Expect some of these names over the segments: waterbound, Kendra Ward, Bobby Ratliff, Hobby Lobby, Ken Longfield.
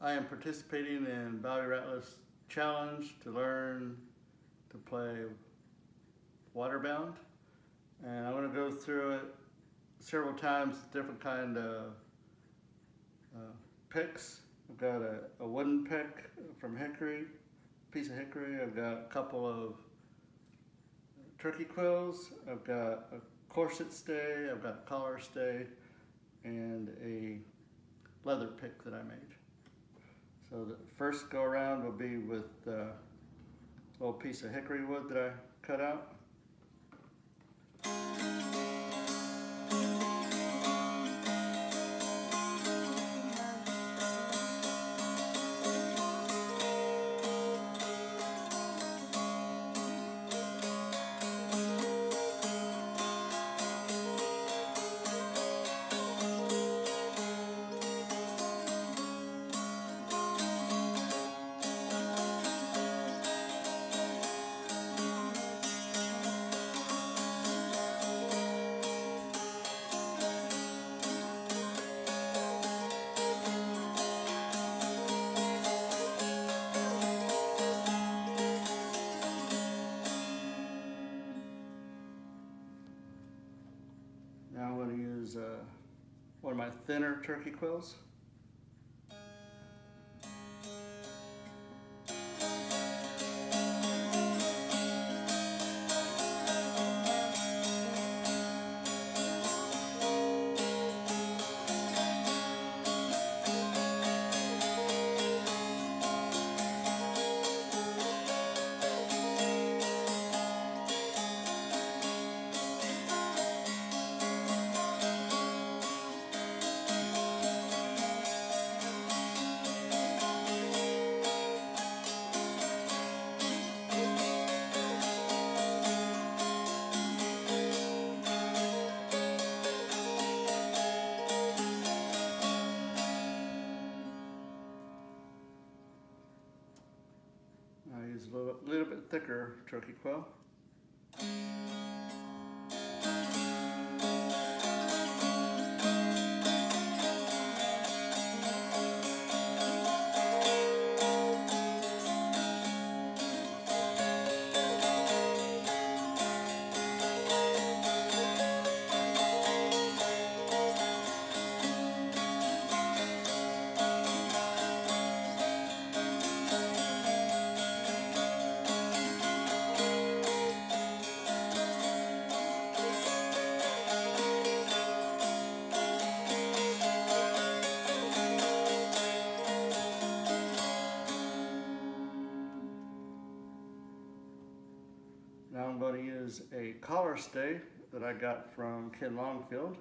I am participating in Bobby Ratliff's challenge to learn to play waterbound, and I'm going to go through it several times, different kind of picks. I've got a wooden pick from hickory, piece of hickory. I've got a couple of turkey quills. I've got a corset stay. I've got a collar stay, and a leather pick that I made. So the first go around will be with a little piece of hickory wood that I cut out. Now I'm going to use one of my thinner turkey quills. I use a little bit thicker turkey quill. Now I'm going to use a collar stay that I got from Ken Longfield.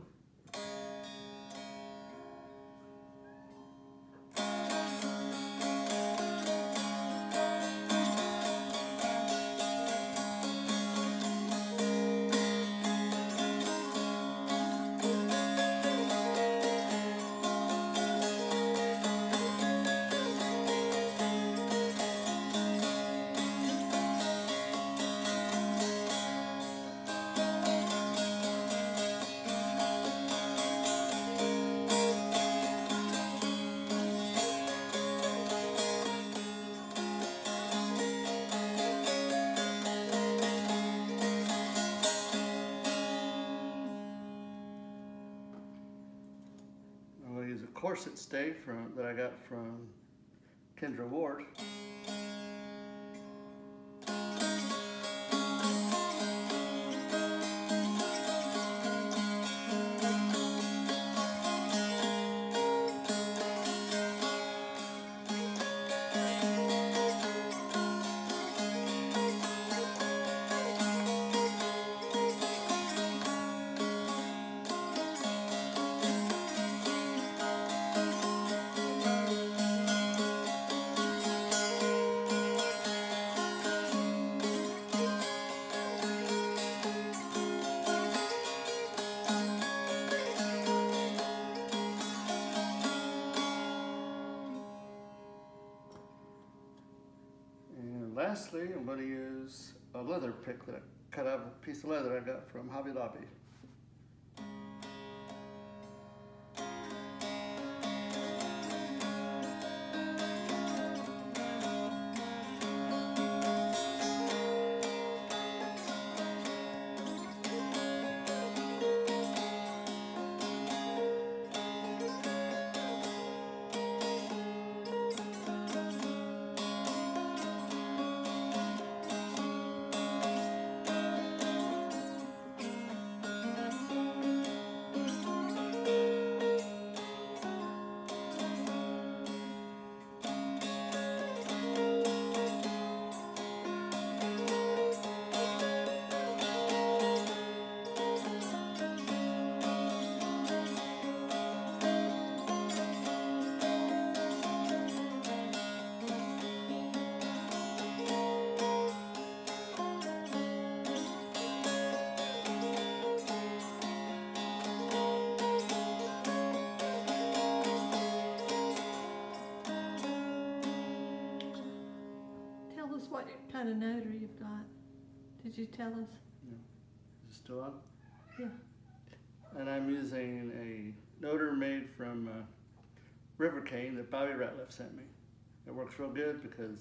Corset stay that I got from Kendra Ward. Lastly, I'm going to use a leather pick that I cut out of a piece of leather I got from Hobby Lobby. us what kind of notary you've got. Did you tell us? No. Is it still up? Yeah. And I'm using a notary made from River Cane that Bobby Ratliff sent me. It works real good because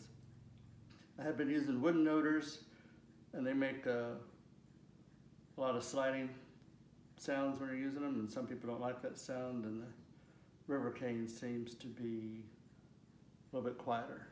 I have been using wooden notaries, and they make a lot of sliding sounds when you're using them, and some people don't like that sound, and the River Cane seems to be a little bit quieter.